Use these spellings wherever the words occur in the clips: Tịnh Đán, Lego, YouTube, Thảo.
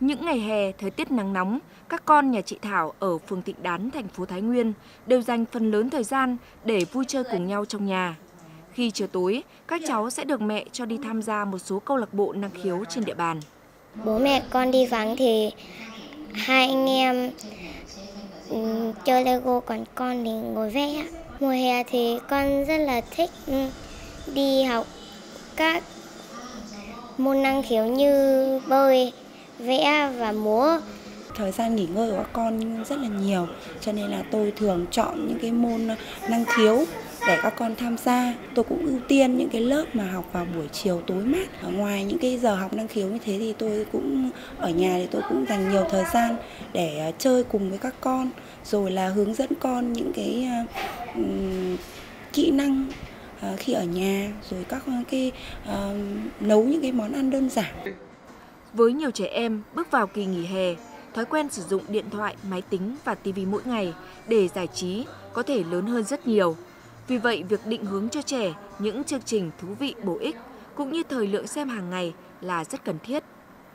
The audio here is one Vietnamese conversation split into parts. Những ngày hè, thời tiết nắng nóng, các con nhà chị Thảo ở phường Tịnh Đán, thành phố Thái Nguyên đều dành phần lớn thời gian để vui chơi cùng nhau trong nhà. Khi chiều tối, các cháu sẽ được mẹ cho đi tham gia một số câu lạc bộ năng khiếu trên địa bàn. Bố mẹ con đi vắng thì hai anh em chơi Lego, còn con thì ngồi vẽ. Mùa hè thì con rất là thích đi học các môn năng khiếu như bơi, vẽ và múa. Thời gian nghỉ ngơi của các con rất là nhiều, cho nên là tôi thường chọn những cái môn năng khiếu để các con tham gia. Tôi cũng ưu tiên những cái lớp mà học vào buổi chiều tối mát. Ở ngoài những cái giờ học năng khiếu như thế thì tôi cũng ở nhà, thì tôi cũng dành nhiều thời gian để chơi cùng với các con, rồi là hướng dẫn con những cái kỹ năng khi ở nhà, rồi các cái nấu những cái món ăn đơn giản. Với nhiều trẻ em bước vào kỳ nghỉ hè, thói quen sử dụng điện thoại, máy tính và TV mỗi ngày để giải trí có thể lớn hơn rất nhiều. Vì vậy, việc định hướng cho trẻ những chương trình thú vị bổ ích cũng như thời lượng xem hàng ngày là rất cần thiết.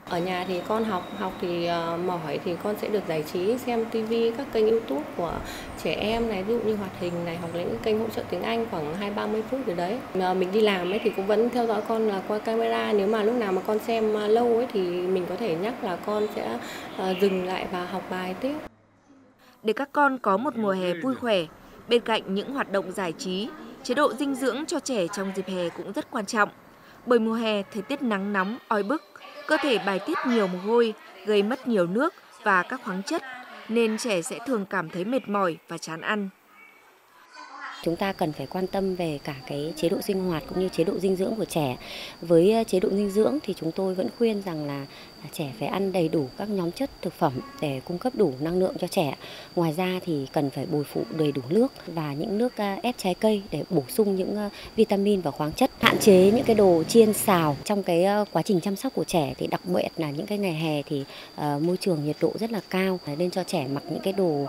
Ở nhà thì con học thì mỏi thì con sẽ được giải trí xem TV, các kênh YouTube của trẻ em này, ví dụ như hoạt hình này, hoặc là những kênh hỗ trợ tiếng Anh khoảng 20-30 phút rồi đấy. Mà mình đi làm ấy thì cũng vẫn theo dõi con là qua camera, nếu mà lúc nào mà con xem lâu ấy thì mình có thể nhắc là con sẽ dừng lại và học bài tiếp. Để các con có một mùa hè vui khỏe, bên cạnh những hoạt động giải trí, chế độ dinh dưỡng cho trẻ trong dịp hè cũng rất quan trọng. Bởi mùa hè thời tiết nắng nóng, oi bức, cơ thể bài tiết nhiều mồ hôi, gây mất nhiều nước và các khoáng chất, nên trẻ sẽ thường cảm thấy mệt mỏi và chán ăn. Chúng ta cần phải quan tâm về cả cái chế độ sinh hoạt cũng như chế độ dinh dưỡng của trẻ. Với chế độ dinh dưỡng thì chúng tôi vẫn khuyên rằng là trẻ phải ăn đầy đủ các nhóm chất thực phẩm để cung cấp đủ năng lượng cho trẻ. Ngoài ra thì cần phải bồi phụ đầy đủ nước và những nước ép trái cây để bổ sung những vitamin và khoáng chất. Hạn chế những cái đồ chiên xào trong cái quá trình chăm sóc của trẻ, thì đặc biệt là những cái ngày hè thì môi trường nhiệt độ rất là cao, nên cho trẻ mặc những cái đồ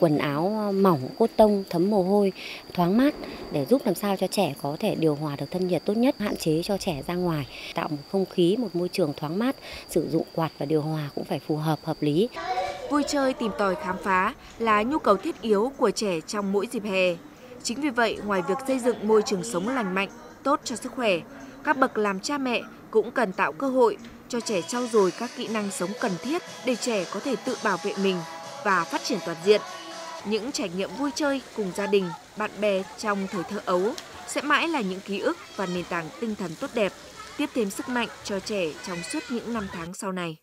quần áo mỏng, cốt tông, thấm mồ hôi, thoáng mát để giúp làm sao cho trẻ có thể điều hòa được thân nhiệt tốt nhất, hạn chế cho trẻ ra ngoài, tạo một không khí, một môi trường thoáng mát, sử dụng quạt và điều hòa cũng phải phù hợp, hợp lý. Vui chơi, tìm tòi, khám phá là nhu cầu thiết yếu của trẻ trong mỗi dịp hè. Chính vì vậy, ngoài việc xây dựng môi trường sống lành mạnh, tốt cho sức khỏe, các bậc làm cha mẹ cũng cần tạo cơ hội cho trẻ trau dồi các kỹ năng sống cần thiết để trẻ có thể tự bảo vệ mình và phát triển toàn diện. Những trải nghiệm vui chơi cùng gia đình, bạn bè trong thời thơ ấu sẽ mãi là những ký ức và nền tảng tinh thần tốt đẹp, tiếp thêm sức mạnh cho trẻ trong suốt những năm tháng sau này.